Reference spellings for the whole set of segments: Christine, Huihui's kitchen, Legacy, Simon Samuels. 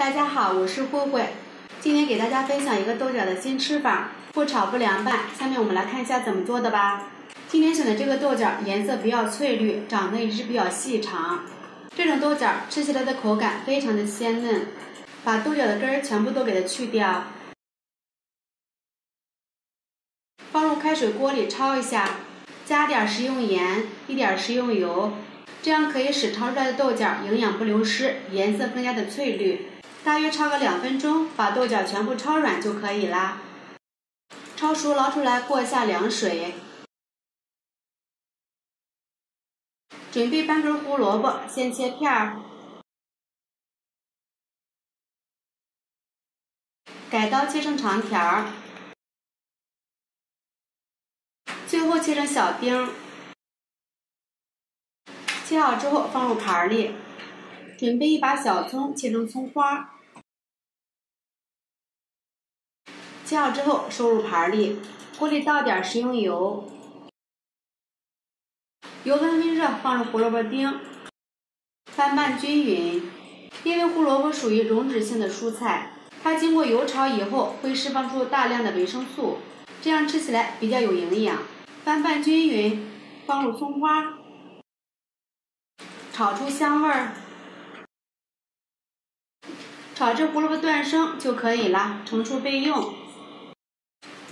大家好，我是慧慧，今天给大家分享一个豆角的新吃法，不炒不凉拌。下面我们来看一下怎么做的吧。今天选的这个豆角颜色比较翠绿，长得也是比较细长。这种豆角吃起来的口感非常的鲜嫩。把豆角的根儿全部都给它去掉，放入开水锅里焯一下，加点食用盐，一点食用油。 这样可以使焯出来的豆角营养不流失，颜色更加的翠绿。大约焯个2分钟，把豆角全部焯软就可以啦。焯熟捞出来，过一下凉水。准备半根胡萝卜，先切片儿，改刀切成长条，最后切成小丁。 切好之后放入盘里，准备1把小葱，切成葱花。切好之后收入盘里，锅里倒点食用油，油温微热，放入胡萝卜丁，翻拌均匀。因为胡萝卜属于溶脂性的蔬菜，它经过油炒以后会释放出大量的维生素，这样吃起来比较有营养。翻拌均匀，放入葱花。 炒出香味儿，炒至胡萝卜断生就可以了，盛出备用。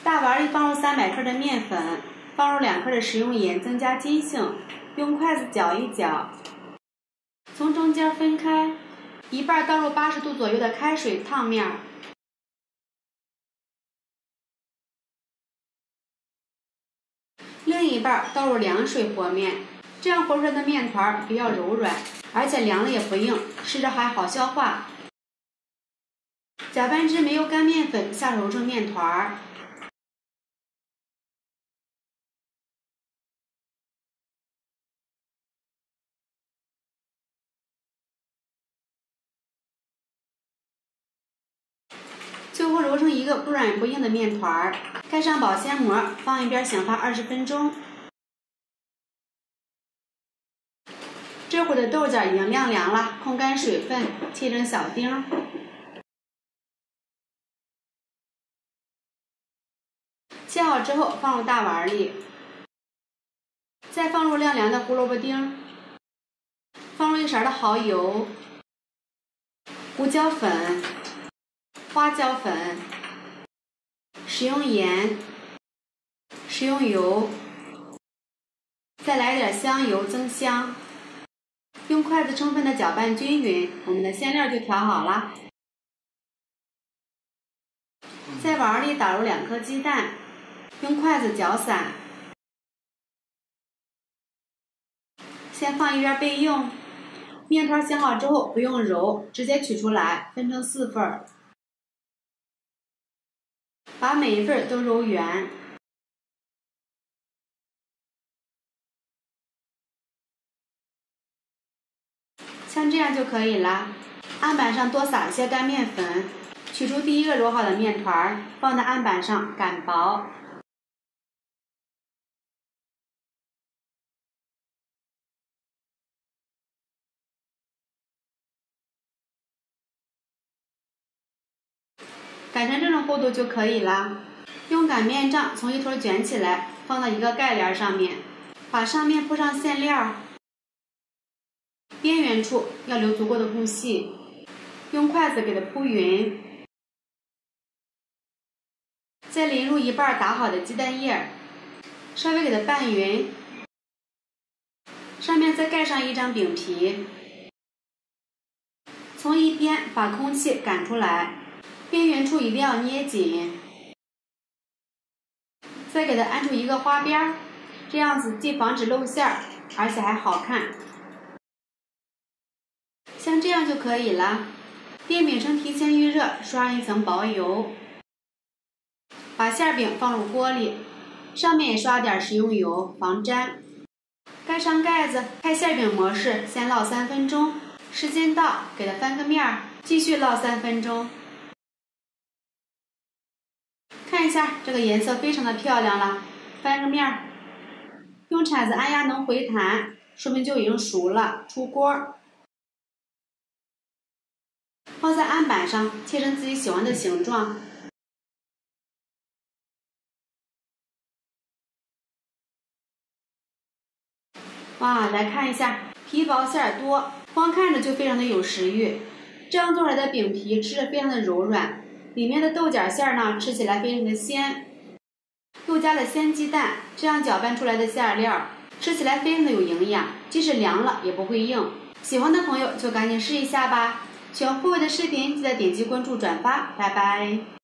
大碗里放入300克的面粉，放入2克的食用盐，增加筋性。用筷子搅一搅，从中间分开，一半倒入80度左右的开水烫面儿，另一半倒入凉水和面。 这样和出来的面团比较柔软，而且凉了也不硬，吃着还好消化。搅拌至没有干面粉，下揉成面团。最后揉成一个不软不硬的面团，盖上保鲜膜，放一边醒发20分钟。 这会儿的豆角已经晾凉了，控干水分，切成小丁。切好之后放入大碗里，再放入晾凉的胡萝卜丁，放入1勺的蚝油、胡椒粉、花椒粉、食用盐、食用油，再来点香油增香。 用筷子充分的搅拌均匀，我们的馅料就调好了。在碗里打入2颗鸡蛋，用筷子搅散，先放一边备用。面团醒好之后不用揉，直接取出来分成4份，把每一份都揉圆。 像这样就可以了。案板上多撒一些干面粉，取出第一个揉好的面团，放在案板上擀薄。擀成这种厚度就可以了。用擀面杖从一头卷起来，放到一个盖帘上面，把上面铺上馅料。 边缘处要留足够的空隙，用筷子给它铺匀，再淋入1半打好的鸡蛋液，稍微给它拌匀，上面再盖上1张饼皮，从一边把空气擀出来，边缘处一定要捏紧，再给它安出1个花边，这样子既防止露馅儿，而且还好看。 像这样就可以了。电饼铛提前预热，刷上1层薄油，把馅饼放入锅里，上面也刷点食用油防粘。盖上盖子，开馅饼模式，先烙3分钟。时间到，给它翻个面儿，继续烙3分钟。看一下这个颜色非常的漂亮了，翻个面儿，用铲子按压能回弹，说明就已经熟了，出锅。放在案板上，切成自己喜欢的形状。哇，来看一下，皮薄馅儿多，光看着就非常的有食欲。这样做出来的饼皮吃着非常的柔软，里面的豆角馅儿呢，吃起来非常的鲜。 又加了鲜鸡蛋，这样搅拌出来的馅料吃起来非常的有营养，即使凉了也不会硬。喜欢的朋友就赶紧试一下吧！喜欢慧慧的视频，记得点击关注、转发，拜拜。